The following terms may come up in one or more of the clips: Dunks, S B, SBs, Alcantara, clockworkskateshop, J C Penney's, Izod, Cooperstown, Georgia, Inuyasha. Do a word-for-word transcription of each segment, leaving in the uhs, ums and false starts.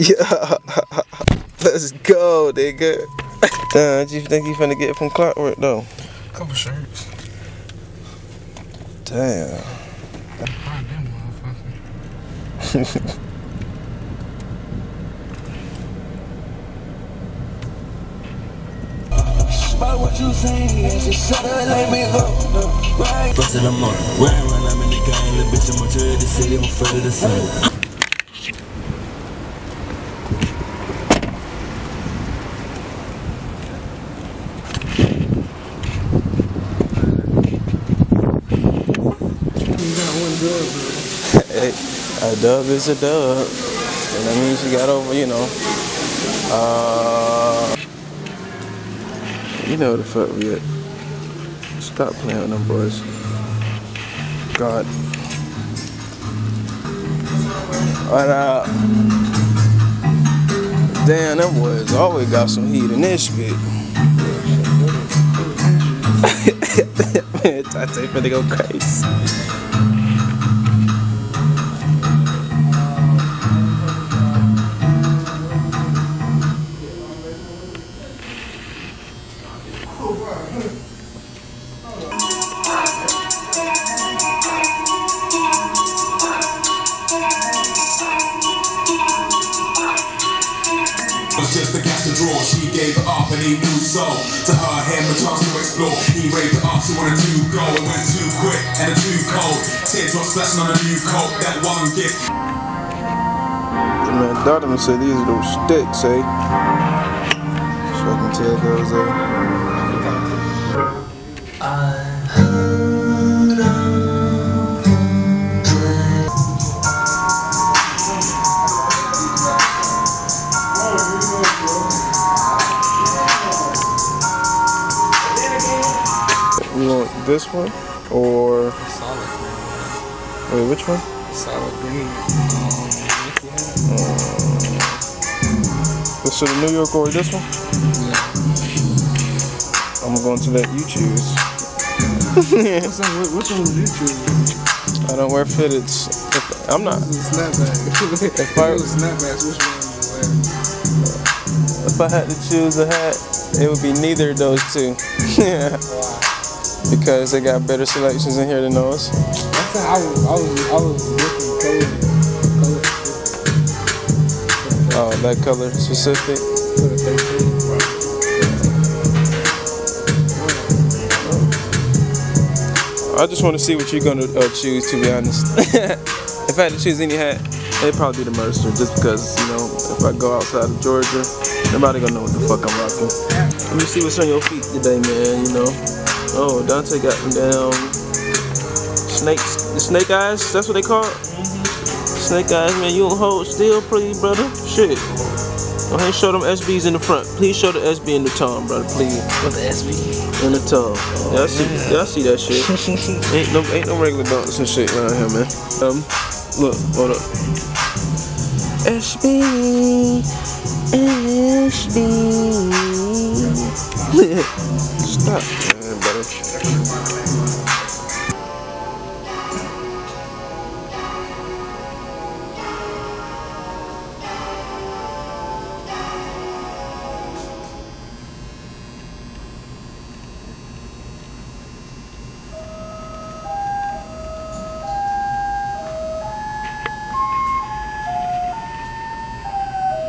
Yeah, let's go, nigga. Uh, do you think you finna get it from Clockwork though? Couple shirts. Damn. Find that motherfucker. By what you say, and she said, let me go. First in the morning, when I run, I'm in the car, and the bitch, I'm mature in the city, I'm afraid of the sun. You got one dub, bro. Hey, a dub is a dub. And that means she got over, you know. Uh. You know the fuck we at. Stop playing with them boys. God. What up? Damn, them boys always got some heat in this shit. Man, I tape finna go crazy. Just to catch the draw, she gave up and he knew so. To her, him a chance to explore. He raped her up, she wanted to go. It went too quick and too cold. Teardrops flashing on a new coat. That one gift. The man thought him and said, these are those sticks, eh? So I can tell those are. I heard of. You want this one or solid? Wait, which one? Solid green. Um, this is New York or this one? Yeah. I'm going to let you choose. Which one would you choose? I don't wear fitteds. If, I'm not. This is a snapback. If I was snapbacks, which one would you wear? If I had to choose a hat, it would be neither of those two. Yeah. Because they got better selections in here than those. I was, I was, I was looking for color. Oh, that color specific? I just want to see what you're going to uh, choose, to be honest. If I had to choose any hat, it'd probably be the Mercer, just because, you know, if I go outside of Georgia, nobody gonna know what the fuck I'm rocking. Let me see what's on your feet today, man, you know. Oh, Dante got them damn snakes, the snake eyes, that's what they call it? Snake eyes, man, you don't hold still, please, brother. Shit. Go ahead and show them S Bs in the front. Please show the S B in the tongue, brother, please. What's the S B? In the tongue. Oh, y'all see, yeah. see that shit. ain't, no, ain't no regular dogs and shit around here, man. Um, look, hold up. S B. S B. Stop, man, brother.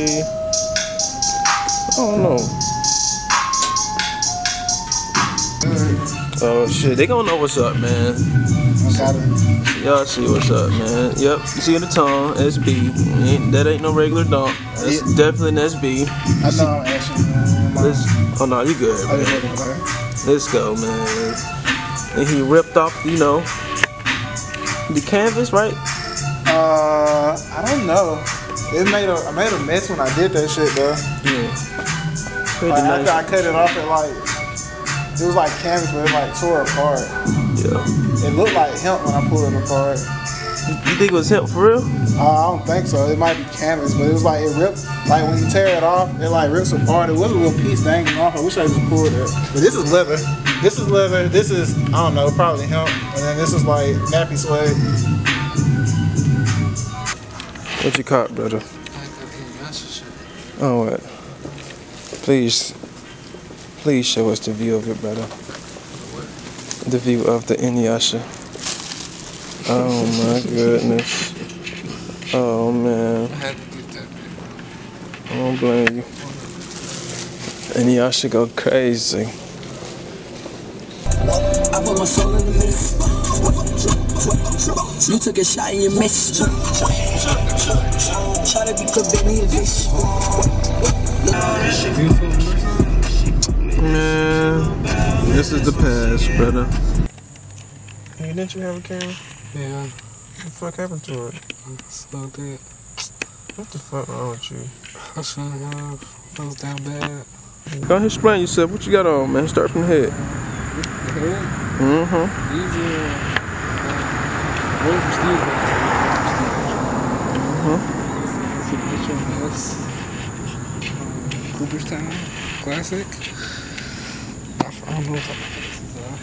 I don't know. Oh shit, they gonna know what's up, man. Y'all see what's up, man. Yep, you see in the tongue, S B. That ain't no regular dunk. That's yeah. Definitely an S B. I know, actually. Let's, oh no, you good, man. Let's go, man. And he ripped off, you know, the canvas, right? Uh, I don't know. It made a, I made a mess when I did that shit, though. Yeah. Like, after nice. I cut it off, it like, it was like canvas, but it like tore apart. Yeah. It looked like hemp when I pulled it apart. You think it was hemp for real? Uh, I don't think so. It might be canvas, but it was like, it ripped, like when you tear it off, it like rips apart. It was a little piece dangling off. I wish I just pulled it. But this is leather. This is leather. This is, I don't know, probably hemp. And then this is like nappy suede. What you caught, brother? Oh, uh, please, please show us the view of it, brother. The view of the Inuyasha. Oh my goodness. Oh man. I had to get that, man. I don't blame you. Inuyasha go crazy. I put my soul in the mix. You took a shot and you missed. Try to be Kabini and bitch. Man, this is the past, brother. Hey, didn't you have a camera? Yeah. What the fuck happened to it? It's about that. What the fuck wrong with you? I shouldn't have. I was down bad. Go ahead, explain yourself. What you got on, man? Start from the head. Mm-hmm. These are Cooperstown Classic. I don't know what type of places are.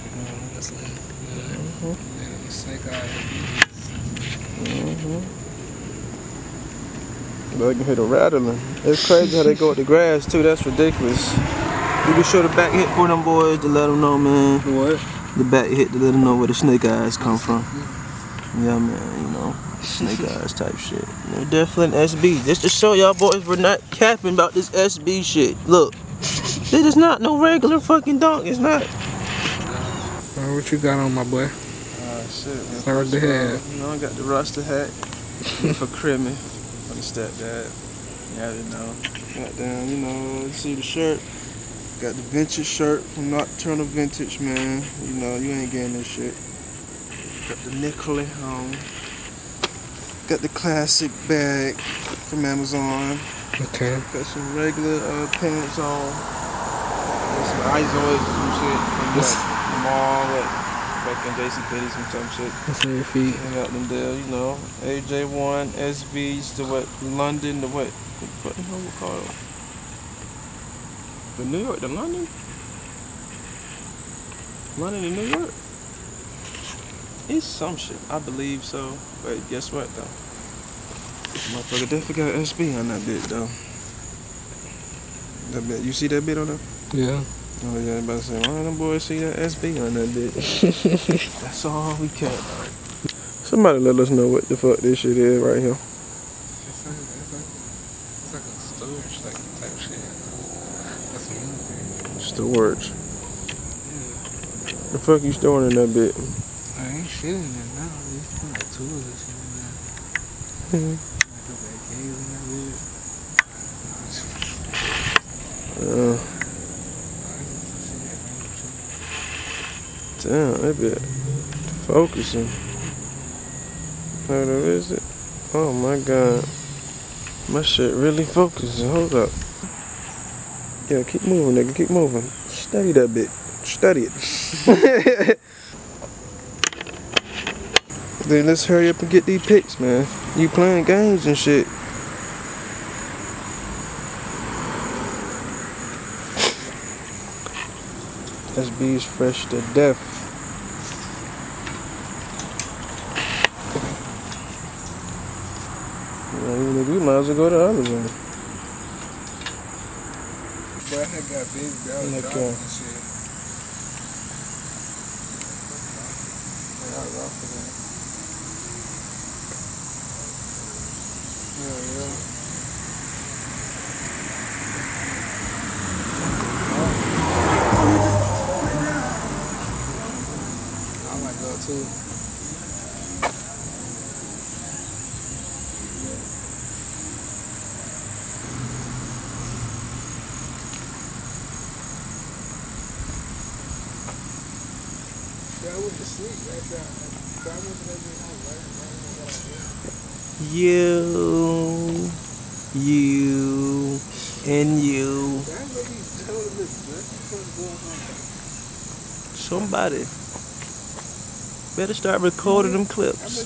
That's like, yeah. And Snake Eye. Mm-hmm. But I can hear the rattling. It's crazy how they go with the grass, too. That's ridiculous. You can show the back hit for them boys to let them know, man. What? The back hit to let them know where the snake eyes come from. Yeah, man, you know, snake eyes type shit. They're definitely an S B. Just to show y'all boys we're not capping about this S B shit. Look, this is not no regular fucking dog. It's not. Uh, what you got on, my boy? Uh, shit, man. Start the head. You know, I got the Rasta hat for Crimmy, for the stepdad. Yeah, you know. Goddamn, you know, see the shirt. Got the vintage shirt from Nocturnal Vintage, man. You know, you ain't getting this shit. Got the Nicolay home. Got the classic bag from Amazon. Okay. Got some regular uh, pants on. Got some Izod and some shit from the, the mall, like fucking J C Penney's and some shit. That's on your feet. And got them there, you know. A J one, S B's, the what? London, the what? What the hell we call it? The New York, the London? London to New York? It's some shit, I believe so. But guess what though? Motherfucker, they forgot S B on that bit though. That bit, you see that bit on there? Yeah. Oh yeah, about to say, why them boys see that S B on that bit? That's all we can. Somebody let us know what the fuck this shit is right here. It's like, it's like, it's like a storage like type shit. Storage. Yeah. The fuck you storing in that bit? I ain't shit in there now. It's kind of like tools and shit in there. Mm-hmm. I throw back games in that bit. Uh, damn, that bit. Focusing. What is it? Oh my god. My shit really focusing. Hold up. Yeah, keep moving, nigga. Keep moving. Study that bit. Study it. Then let's hurry up and get these picks, man. You playing games and shit. S B's fresh to death. Yeah, we might as well go to the other one. Boy, I had got big belly and shit. Yeah, I was off of that. Yeah, yeah. I might go too. You, you, and you. Somebody better start recording them clips.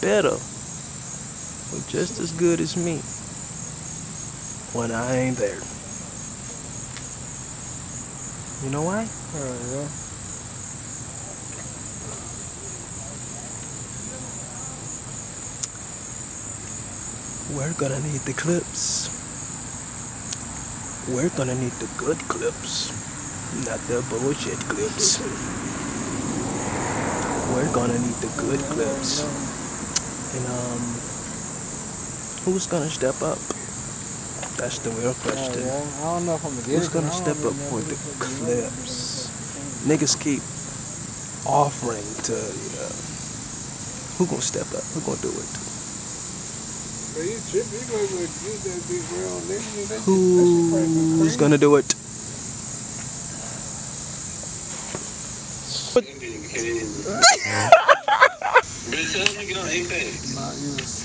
Better, or just as good as me when I ain't there. You know why? Oh, yeah. We're gonna need the clips. We're gonna need the good clips, not the bullshit clips. We're gonna need the good clips. And um, who's gonna step up? That's the real question. Who's gonna step up for the clips? Niggas keep offering to, you know, who gonna step up? Who gonna do it? Who's gonna do it?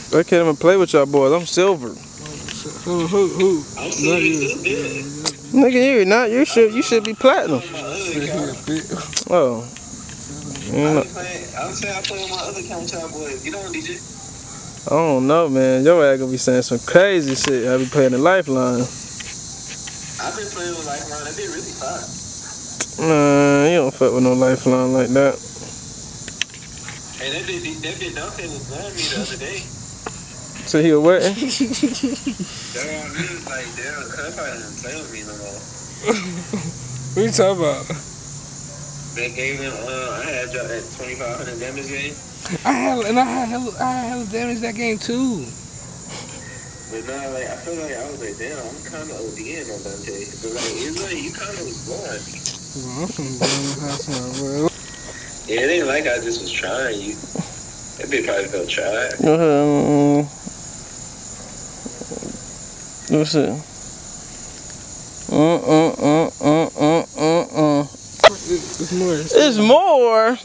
I can't even play with y'all boys. I'm silver. Who, who, who? Not you. Nigga, you not. You should. You should be platinum. Oh. I'm saying I play with my other countertop boys. You know what, D J? I don't know, man. Your ass gonna be saying some crazy shit. I be playing the Lifeline. I've been playing with Lifeline. That be really fun. Nah, you don't fuck with no Lifeline like that. Hey, that bit, that bit Duncan was blowing me the other day. So he was wetting? Damn, he was like, damn, Cuff doesn't play with me no more. What you talking about? They gave him, uh, I had dropped that twenty-five hundred damage game. I had, and I had hella, I had hella damage that game too. But now, like, I feel like I was like, damn, I'm kind of ODing on Dante. But like, it's like you kind of was born. Well, I'm from the house, yeah, it ain't like I just was trying you. That bitch probably felt tried. Um, what's it? Uh uh uh uh uh uh uh. It's more. It's more.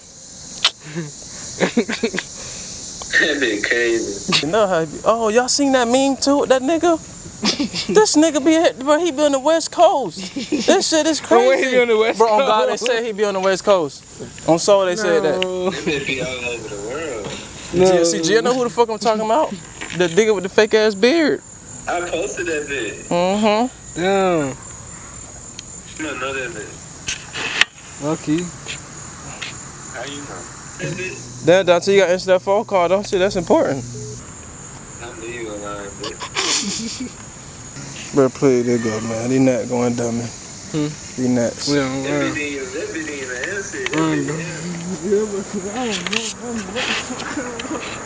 That be crazy. You know how be, oh, y'all seen that meme too? That nigga? This nigga be, bro, he be on the West Coast. This shit is crazy. Where he be on the West Coast? Bro, on God, they said he be on the West Coast. On soul, they no. said that. They be all over the world. No. See, G, I know who the fuck I'm talking about. The nigga with the fake ass beard. I posted that bitch. Mm-hmm. Damn. You don't know that bitch. Lucky. How you know? Damn, Dante, you gotta answer that phone call, don't you? That's important. I knew you were lying, bitch. Bro, please, they go, man. They not going dummy. Hmm? They nuts. We don't learn. That bitch ain't even answered. I don't know.